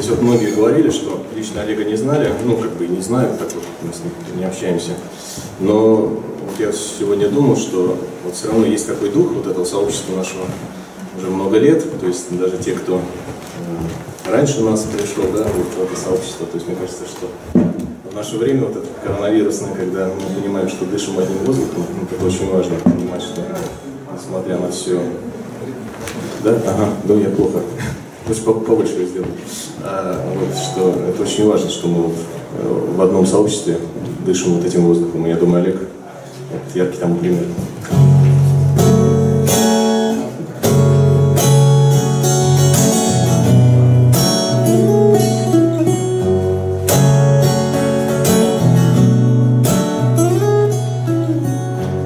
Здесь вот многие говорили, что лично Олега не знали, ну как бы и не знают, так вот мы с ним не общаемся. Но вот я сегодня думал, что вот все равно есть такой дух вот этого сообщества нашего уже много лет, то есть даже те, кто раньше нас пришел, да, вот это сообщество, то есть мне кажется, что в наше время вот это коронавирусное, когда мы понимаем, что дышим одним воздухом, это очень важно понимать, что несмотря на все, да, ага, да, я плохо. Лучше побольше сделать. Вот, что это очень важно, что мы вот в одном сообществе дышим вот этим воздухом. И я думаю, Олег вот яркий тому пример.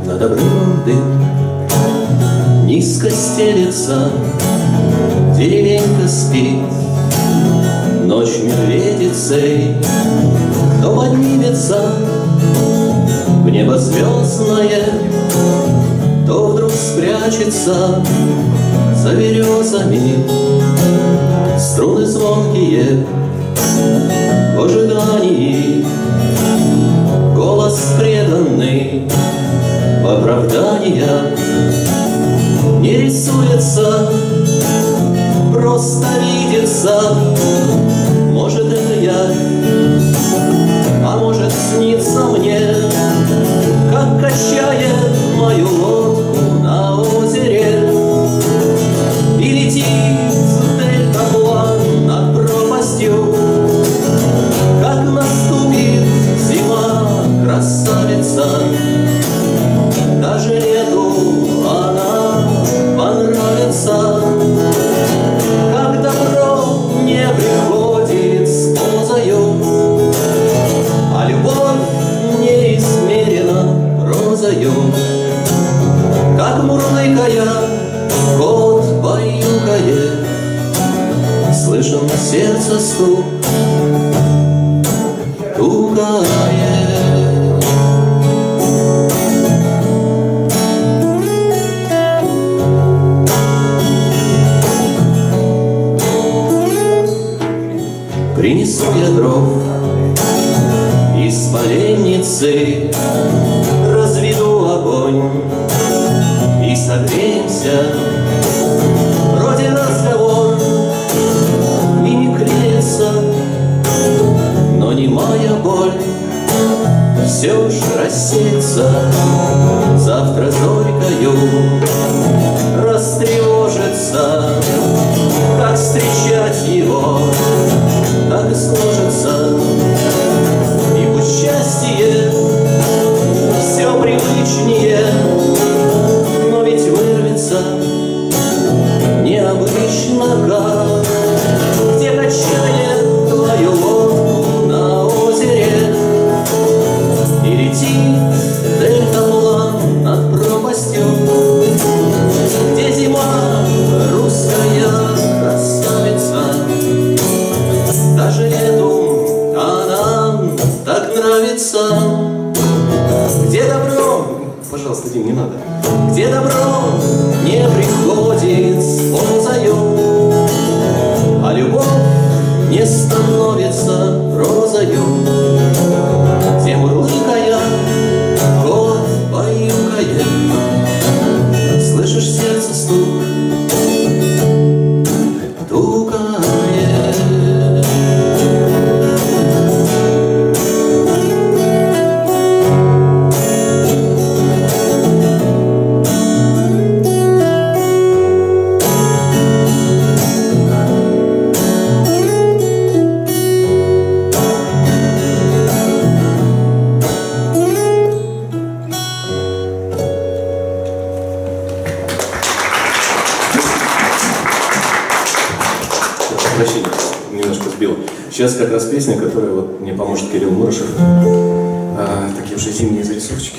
Над обрывом дым, низко стелется деревенька спит, ночь медведицей. Кто поднимется в небо звездное, то вдруг спрячется за березами. Струны звонкие в ожидании, голос преданный в оправданиях. Не рисуется, просто видится, может это я, а может снится мне, как качает мою лодку на озере, и летит дельтаплан над пропастью, как наступит зима, красавица, даже лету она понравится. Как мурлыкая, кот баюкает, слышен сердце стук, тугает. Принесу я дров из поленницы, и согреемся, вроде разговор и не клеится, но не моя боль, все уж рассеется. Завтра зорькою растревожится, как встречать его, так и сложится, и в счастье все привычнее, но ведь вырвется необычно как, где качает твою лодку на озере, и летит дельтаплан над пропастью, где зима русская красавица, даже лету она так нравится. Где добро, пожалуйста, Дим, не надо. Где добро не приходит с розою, а любовь не становится розою. Где мурлыкая, кот баюкает, слышишь сердце стук, тугает. Сейчас как раз песня, которую вот мне поможет Кирилл Морошенко. Такие уже зимние зарисовочки.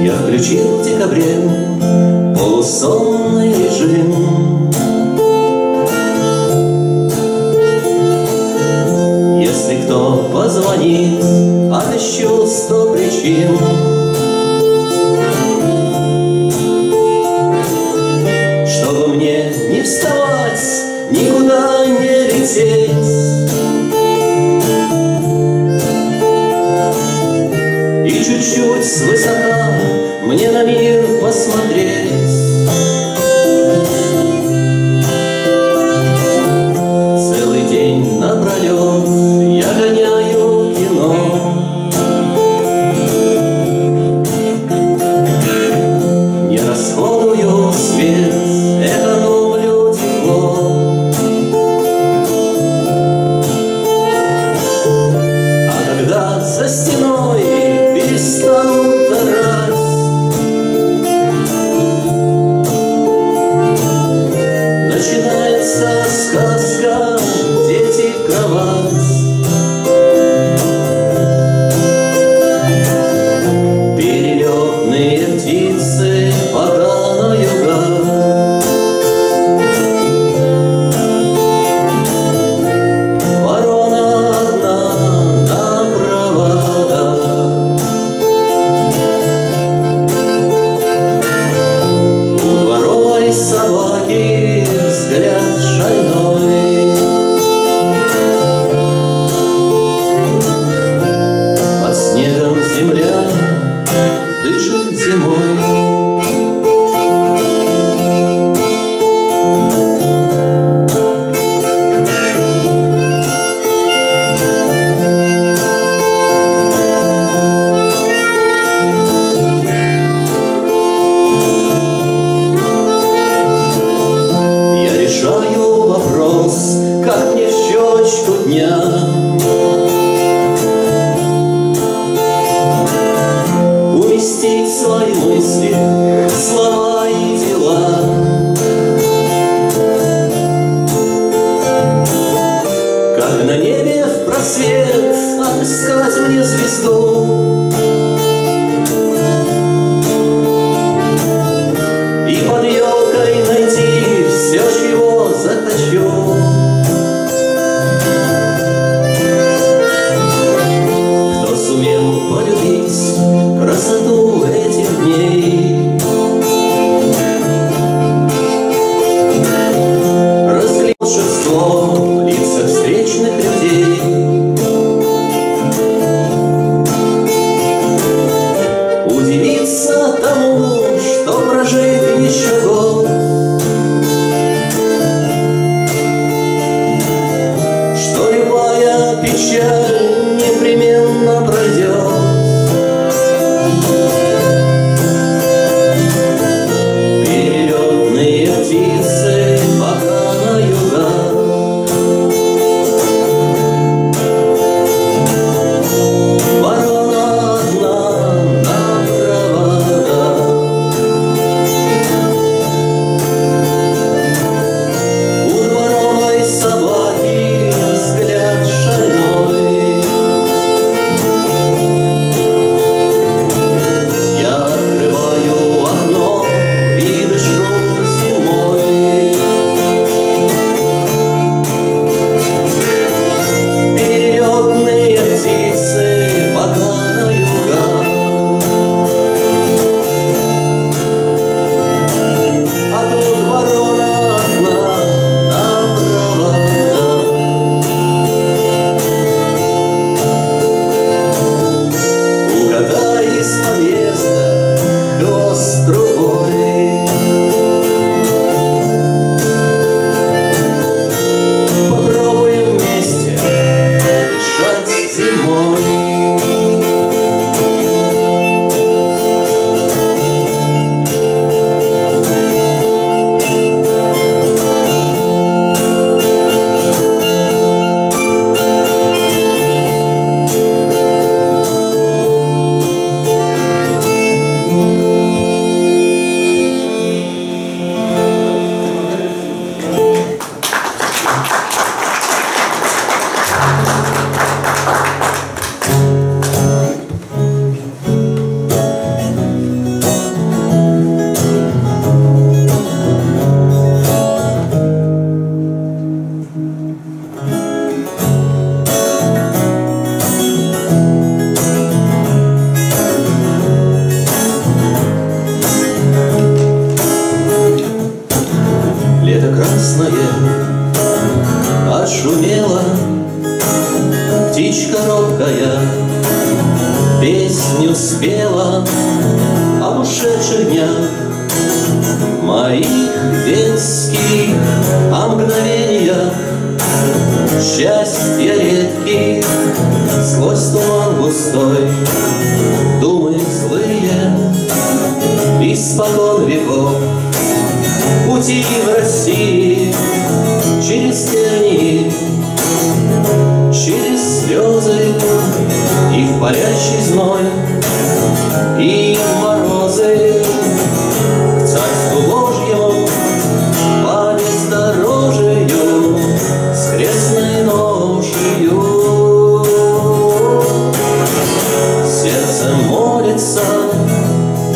Я включил в декабре полусонный звонит от еще 100 причин. Чтобы мне не вставать, никуда не лететь, и чуть-чуть свысока мне на мир посмотреть. Свет, это новое тепло. моих венских, о мгновениях счастья редких, сквозь туман густой думы злые, испокон веков пути в России, через тернии, через слезы и в палящий зной, и в морозы.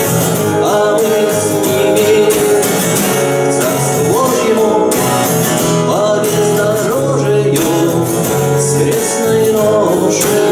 а мы с ними к Царству Божьему по бездорожью с крестной ношей.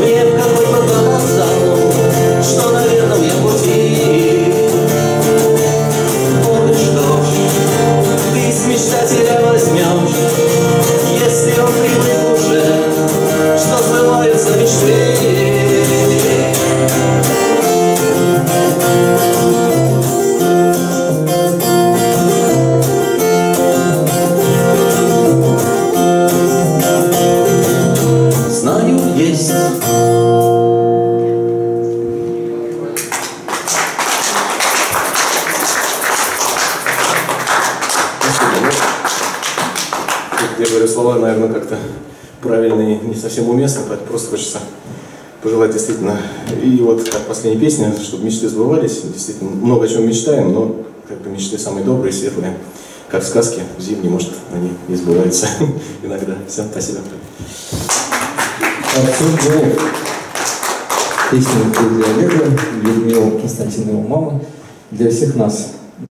Мне в какой-то показал. Я говорю слова, наверное, как-то правильно и не совсем уместно, поэтому просто хочется пожелать действительно. И вот как последняя песня, чтобы мечты сбывались. Действительно, много о чем мечтаем, но как бы мечты самые добрые, светлые. Как сказки в зимние, может, они не сбываются иногда. Всем спасибо. Обсуждаем песню для Олега, Людмила Константиновна, мама, для всех нас.